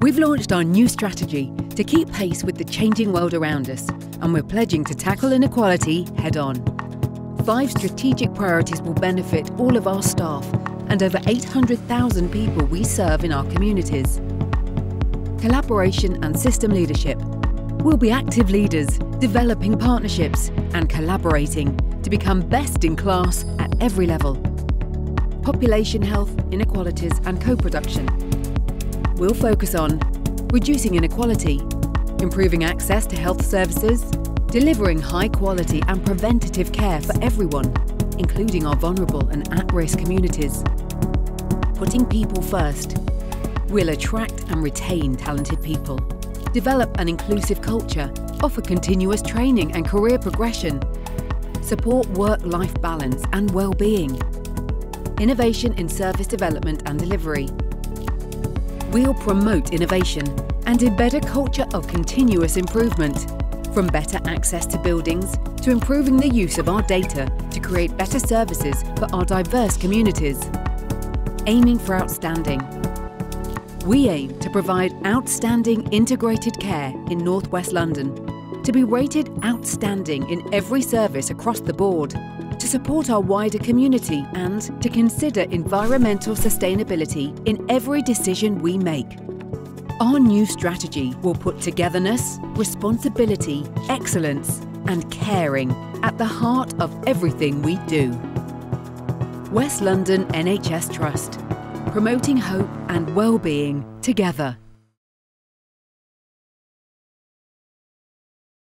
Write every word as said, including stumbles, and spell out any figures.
We've launched our new strategy to keep pace with the changing world around us, and we're pledging to tackle inequality head-on. Five strategic priorities will benefit all of our staff and over eight hundred thousand people we serve in our communities. Collaboration and system leadership. We'll be active leaders, developing partnerships and collaborating to become best in class at every level. Population health, inequalities and co-production. We'll focus on reducing inequality, improving access to health services, delivering high quality and preventative care for everyone, including our vulnerable and at-risk communities. Putting people first. We'll attract and retain talented people, develop an inclusive culture, offer continuous training and career progression, support work-life balance and well-being, innovation in service development and delivery. We'll promote innovation and embed a culture of continuous improvement, from better access to buildings to improving the use of our data to create better services for our diverse communities. Aiming for outstanding. We aim to provide outstanding integrated care in North West London, to be rated outstanding in every service across the board, to support our wider community and to consider environmental sustainability in every decision we make. Our new strategy will put togetherness, responsibility, excellence and caring at the heart of everything we do. West London N H S Trust. Promoting hope and well-being together.